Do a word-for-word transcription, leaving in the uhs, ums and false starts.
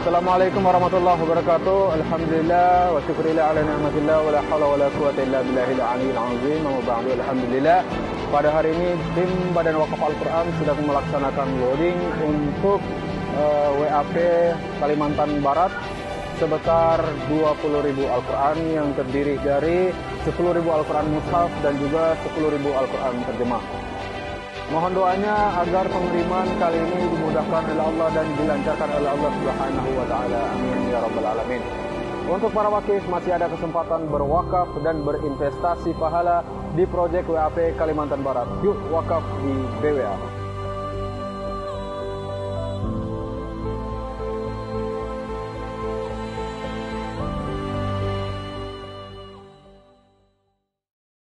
Assalamualaikum warahmatullahi wabarakatuh. Alhamdulillah wa syukurillah ala ni'matillah wa la hawla wa la quwwata illa billahil aliyil azim. Wa ba'du. Alhamdulillah, pada hari ini tim Badan Wakaf Al-Qur'an sedang melaksanakan loading untuk uh, W A P Kalimantan Barat sebesar dua puluh ribu Al-Qur'an yang terdiri dari sepuluh ribu Al-Qur'an mushaf dan juga sepuluh ribu Al-Qur'an terjemah. Mohon doanya agar penerimaan kali ini dimudahkan oleh Allah dan dilancarkan oleh Allah Subhanahu wa taala. Amin ya rabbal alamin. Untuk para wakif masih ada kesempatan berwakaf dan berinvestasi pahala di proyek W A P Kalimantan Barat. Yuk wakaf di B W A.